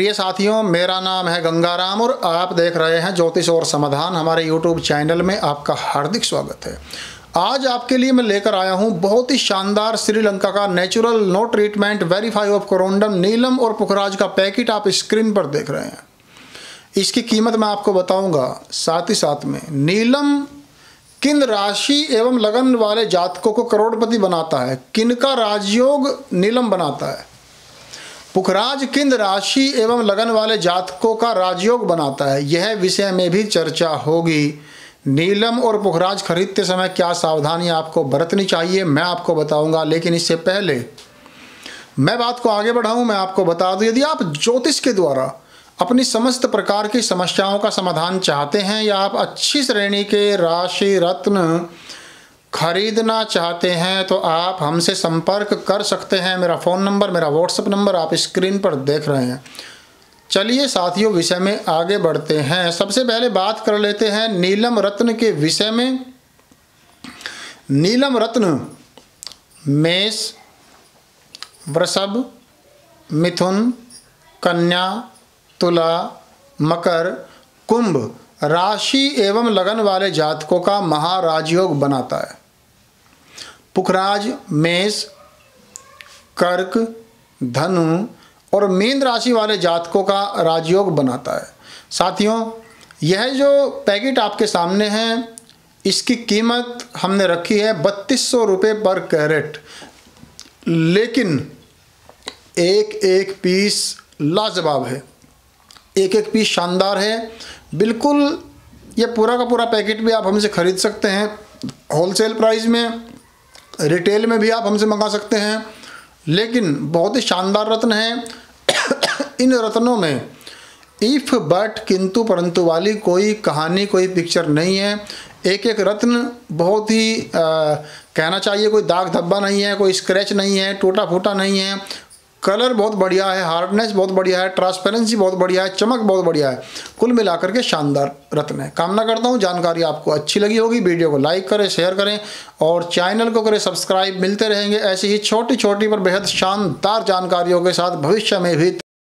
प्रिय साथियों, मेरा नाम है गंगाराम और आप देख रहे हैं ज्योतिष और समाधान। हमारे YouTube चैनल में आपका हार्दिक स्वागत है। आज आपके लिए मैं लेकर आया हूं बहुत ही शानदार श्रीलंका का natural no treatment verify of corundum नीलम और पुखराज का पैकेट। आप स्क्रीन पर देख रहे हैं, इसकी कीमत मैं आपको बताऊँगा। साथ ही साथ में नीलम किन राशि एवं लगन वाले जातकों को करोड़पति बनाता है, किनका राजयोग नीलम बनाता है। पुखराज किन राशि एवं लगन वाले जातकों का राजयोग बनाता है, यह विषय में भी चर्चा होगी। नीलम और पुखराज खरीदते समय क्या सावधानियां आपको बरतनी चाहिए, मैं आपको बताऊंगा। लेकिन इससे पहले मैं बात को आगे बढ़ाऊं, मैं आपको बता दूं, यदि आप ज्योतिष के द्वारा अपनी समस्त प्रकार की समस्याओं का समाधान चाहते हैं या आप अच्छी श्रेणी के राशि रत्न खरीदना चाहते हैं तो आप हमसे संपर्क कर सकते हैं। मेरा फ़ोन नंबर, मेरा व्हाट्सएप नंबर आप स्क्रीन पर देख रहे हैं। चलिए साथियों, विषय में आगे बढ़ते हैं। सबसे पहले बात कर लेते हैं नीलम रत्न के विषय में। नीलम रत्न मेष, वृषभ, मिथुन, कन्या, तुला, मकर, कुंभ राशि एवं लगन वाले जातकों का महाराजयोग बनाता है। पुखराज मेष, कर्क, धनु और मीन राशि वाले जातकों का राजयोग बनाता है। साथियों, यह जो पैकेट आपके सामने है, इसकी कीमत हमने रखी है 3200 रुपये पर कैरेट। लेकिन एक एक पीस लाजवाब है, एक एक पीस शानदार है। बिल्कुल ये पूरा का पूरा पैकेट भी आप हमसे ख़रीद सकते हैं, होलसेल प्राइस में, रिटेल में भी आप हमसे मंगा सकते हैं। लेकिन बहुत ही शानदार रत्न है। इन रत्नों में इफ़ बट किंतु परंतु वाली कोई कहानी, कोई पिक्चर नहीं है। एक एक रत्न बहुत ही कहना चाहिए कोई दाग धब्बा नहीं है, कोई स्क्रैच नहीं है, टूटा फूटा नहीं है। कलर बहुत बढ़िया है, हार्डनेस बहुत बढ़िया है, ट्रांसपेरेंसी बहुत बढ़िया है, चमक बहुत बढ़िया है। कुल मिलाकर के शानदार रत्न है। कामना करता हूँ जानकारी आपको अच्छी लगी होगी। वीडियो को लाइक करें, शेयर करें और चैनल को करें सब्सक्राइब। मिलते रहेंगे ऐसी ही छोटी छोटी पर बेहद शानदार जानकारियों के साथ भविष्य में भी।